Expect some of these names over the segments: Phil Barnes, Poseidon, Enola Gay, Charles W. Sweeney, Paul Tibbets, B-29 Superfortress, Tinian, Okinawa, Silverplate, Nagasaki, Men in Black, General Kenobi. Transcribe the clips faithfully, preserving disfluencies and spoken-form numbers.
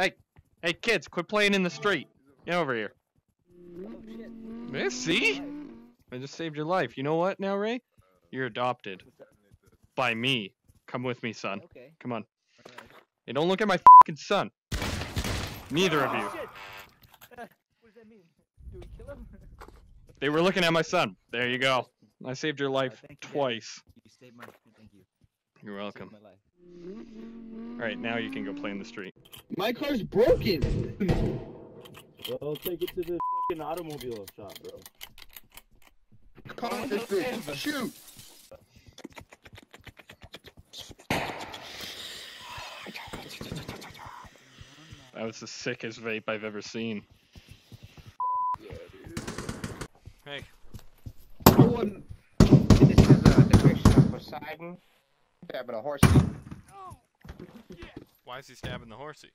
Hey, hey kids, quit playing in the street. Get over here. Oh shit. Missy? I just saved your life. You know what now, Ray? You're adopted. By me. Come with me, son. Okay. Come on. Right. Hey, don't look at my fucking son. Neither oh, of you. Shit. Uh, what does that mean? Do we kill him? They were looking at my son. There you go. I saved your life oh, you, twice. Dad. You saved my life. Thank you. You're welcome. You Alright, now you can go play in the street. My car's broken! Well, take it to the fucking automobile shop, bro. Call oh, this bitch. Shoot! That was the sickest vape I've ever seen. Yeah, dude. Hey. I wouldn't. This is uh, the question of Poseidon. Stabbing a horsey. Oh, yeah. Why is he stabbing the horsey?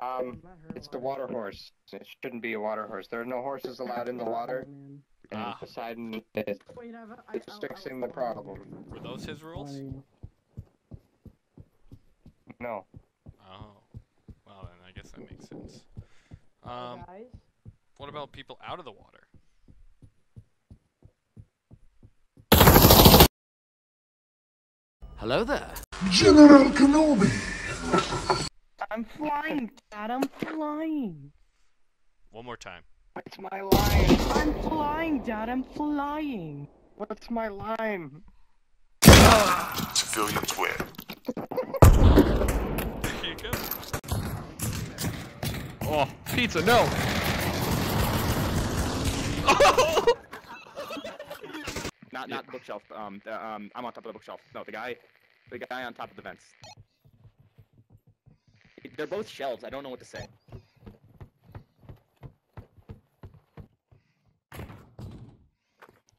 Um, it's the water horse. It shouldn't be a water horse. There are no horses allowed in the water. And ah. Poseidon is fixing the problem. Were those his rules? No. Oh, well then I guess that makes sense. Um, what about people out of the water? Hello there. General Kenobi! I'm flying, Dad, I'm flying! One more time. What's my line? I'm flying, Dad, I'm flying! What's my line? Ah! Civilian twin. Oh, pizza, no! Oh! Not, not the bookshelf, um, the, um, I'm on top of the bookshelf. No, the guy, the guy on top of the vents. They're both shelves, I don't know what to say.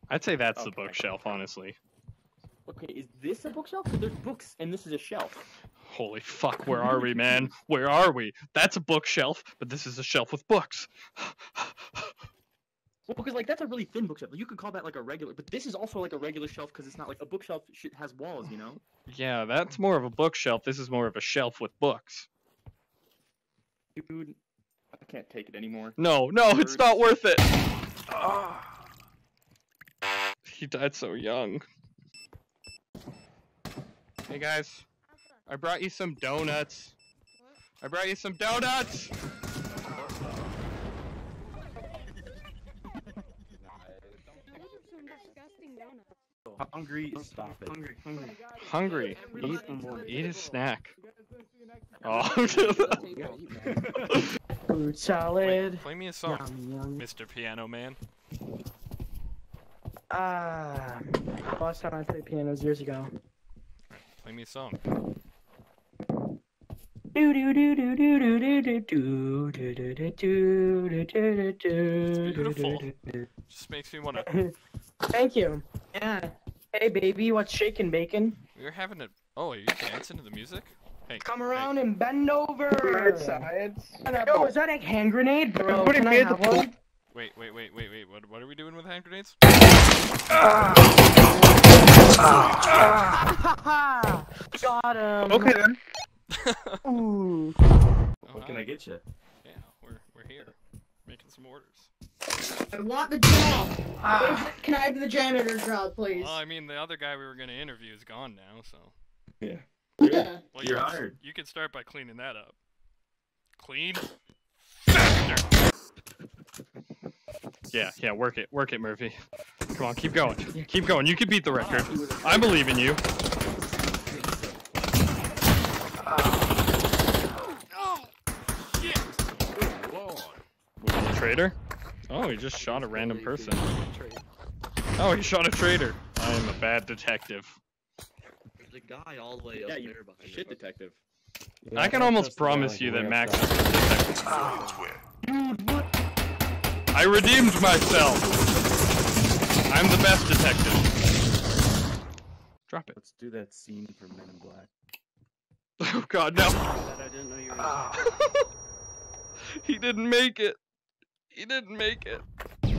I'd say that's okay. The bookshelf, honestly. Okay, is this a bookshelf? There's books, and this is a shelf. Holy fuck, where are we, man? Where are we? That's a bookshelf, but this is a shelf with books. Well, because, like, that's a really thin bookshelf. You could call that, like, a regular, but this is also, like, a regular shelf because it's not, like, a bookshelf shit has walls, you know? Yeah, that's more of a bookshelf. This is more of a shelf with books. Dude, I can't take it anymore. No, no, Birds. It's not worth it! Oh. He died so young. Hey, guys. I brought you some donuts. I brought you some donuts! Hungry, stop it. Hungry, hungry. Hungry. Eat, eat a snack. Oh. Food salad. Wait, play me a song, yum, yum. Mister Piano Man. Ah, uh, last time I played pianos years ago. Play me a song. Do do do do do do do do do do do do do do. Beautiful. Just makes me wanna. Thank you. Yeah. Hey baby, what's shaking bacon? We're having a. Oh, are you dancing to the music? Hey. Come around hey. and bend over. Sides. Oh, is that a hand grenade, bro? Can I have one? Wait, wait, wait, wait, wait. What, what are we doing with hand grenades? Ah. Ah. Got him. Okay then. Ooh. Oh, what can I get you? Yeah, we're we're here, making some orders. I want the job. Ah. Can I have the janitor job, please? Well, I mean, the other guy we were gonna interview is gone now, so. Yeah. Yeah. Well, you're hired. You can start by cleaning that up. Clean. Factor. Yeah, yeah, work it, work it, Murphy. Come on, keep going, keep going. You can beat the record. Oh, I believe in you. Traitor? Oh, he just shot a random person. Oh, he shot a traitor. I am a bad detective. There's a guy all the way up yeah, you, there behind shit detective. Yeah, I can almost promise you that Max is a detective. Oh. Dude, what? I redeemed myself. I'm the best detective. Drop it. Let's do that scene from Men in Black. Oh god, no. I didn't know you were. He didn't make it. He didn't make it.